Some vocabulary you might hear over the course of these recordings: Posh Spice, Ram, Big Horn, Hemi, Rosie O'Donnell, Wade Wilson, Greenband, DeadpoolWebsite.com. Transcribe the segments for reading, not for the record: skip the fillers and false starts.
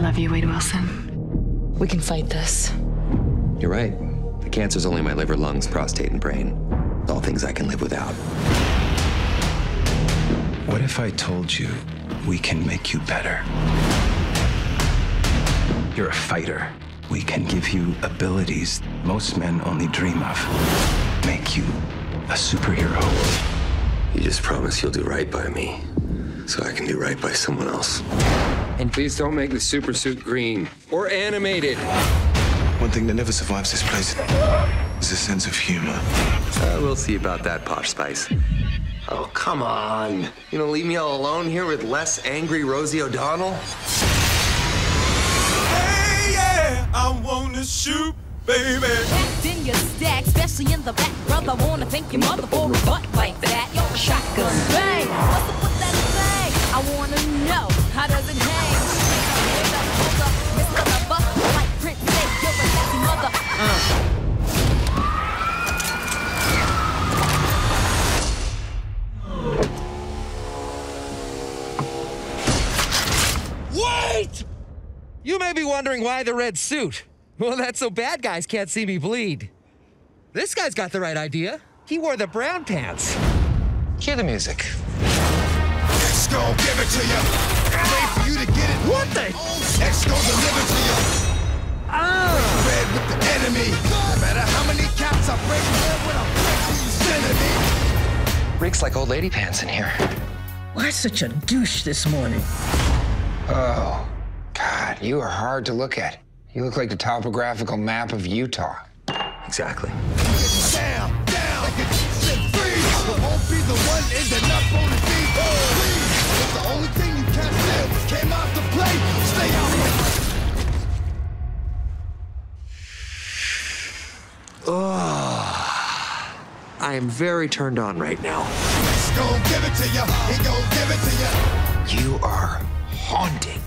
love you, Wade Wilson. We can fight this. You're right. The cancer's only my liver, lungs, prostate, and brain. All things I can live without. What if I told you we can make you better? You're a fighter. We can give you abilities most men only dream of. Make you a superhero. You just promise you'll do right by me, so I can do right by someone else. And please don't make the super suit green or animated. One thing that never survives this place is a sense of humor. We'll see about that, Posh Spice. Oh, come on. You gonna leave me all alone here with less angry Rosie O'Donnell? Hey, yeah, I wanna shoot, baby. Packed in your stack, especially in the back, brother. Wanna thank your mother for a butt like that. Your shotgun bang. What's up with that thing? I wanna know, how does it hang? Wait! You may be wondering why the red suit. Well, that's so bad guys can't see me bleed. This guy's got the right idea. He wore the brown pants. Hear the music. X-Go, give it to you. Wait for you to get it. What the? X-Go, deliver to you. Red with the enemy. No matter how many caps I break, red when I break these enemies. Reeks like old lady pants in here. Why such a douche this morning? Oh, God, you are hard to look at. You look like the topographical map of Utah. Exactly. Down, down, freeze. It won't be the one ending up on the beat. It's the only thing you can't do. Came out to play, stay out. Oh, I am very turned on right now. He's gonna give it to you. He gonna give it to you. You are haunting.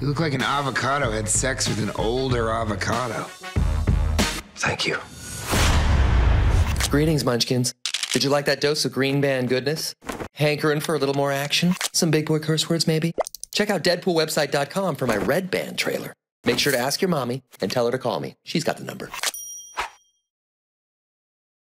You look like an avocado had sex with an older avocado. Thank you. Greetings, munchkins. Did you like that dose of green band goodness? Hankering for a little more action? Some big boy curse words, maybe? Check out DeadpoolWebsite.com for my red band trailer. Make sure to ask your mommy and tell her to call me. She's got the number.